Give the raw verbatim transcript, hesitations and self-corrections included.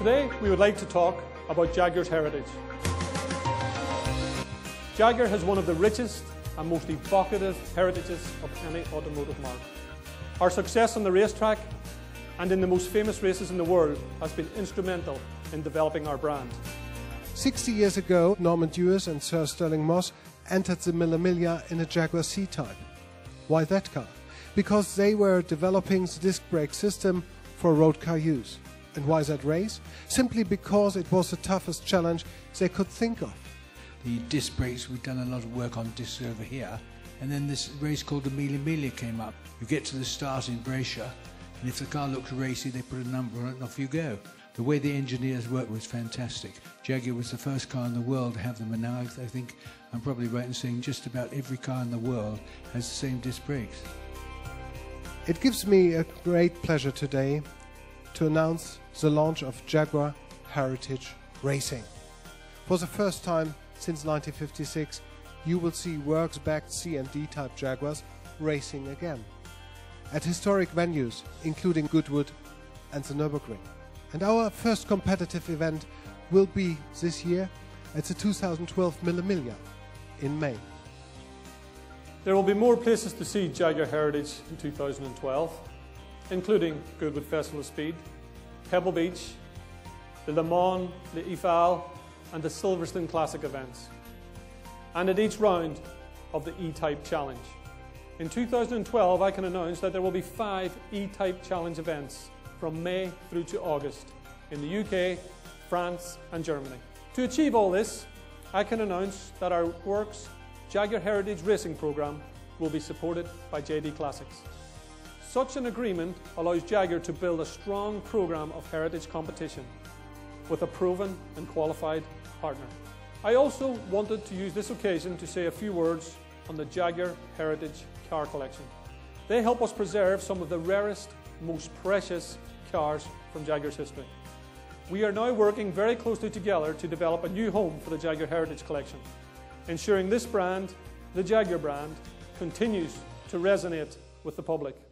Today we would like to talk about Jaguar's heritage. Jaguar has one of the richest and most evocative heritages of any automotive marque. Our success on the racetrack and in the most famous races in the world has been instrumental in developing our brand. sixty years ago, Norman Dewis and Sir Stirling Moss entered the Mille Miglia in a Jaguar C-Type. Why that car? Because they were developing the disc brake system for road car use. And why that race? Simply because it was the toughest challenge they could think of. The disc brakes, we've done a lot of work on discs over here, and then this race called the Mille Miglia came up. You get to the start in Brescia, and if the car looks racy, they put a number on it and off you go. The way the engineers worked was fantastic. Jaguar was the first car in the world to have them, and now I think I'm probably right in saying just about every car in the world has the same disc brakes. It gives me a great pleasure today to announce the launch of Jaguar Heritage Racing. For the first time since nineteen fifty-six, you will see works-backed C and D type Jaguars racing again at historic venues including Goodwood and the Nürburgring. And our first competitive event will be this year at the two thousand twelve Mille Miglia in May. There will be more places to see Jaguar Heritage in two thousand twelve, including Goodwood Festival of Speed, Pebble Beach, the Le Mans, the Eifel and the Silverstone Classic events, and at each round of the E-Type Challenge. In two thousand twelve, I can announce that there will be five E-Type Challenge events from May through to August in the U K, France and Germany. To achieve all this, I can announce that our works Jaguar Heritage Racing programme will be supported by J D Classics. Such an agreement allows Jaguar to build a strong programme of heritage competition with a proven and qualified partner. I also wanted to use this occasion to say a few words on the Jaguar Heritage Car Collection. They help us preserve some of the rarest, most precious cars from Jaguar's history. We are now working very closely together to develop a new home for the Jaguar Heritage Collection, ensuring this brand, the Jaguar brand, continues to resonate with the public.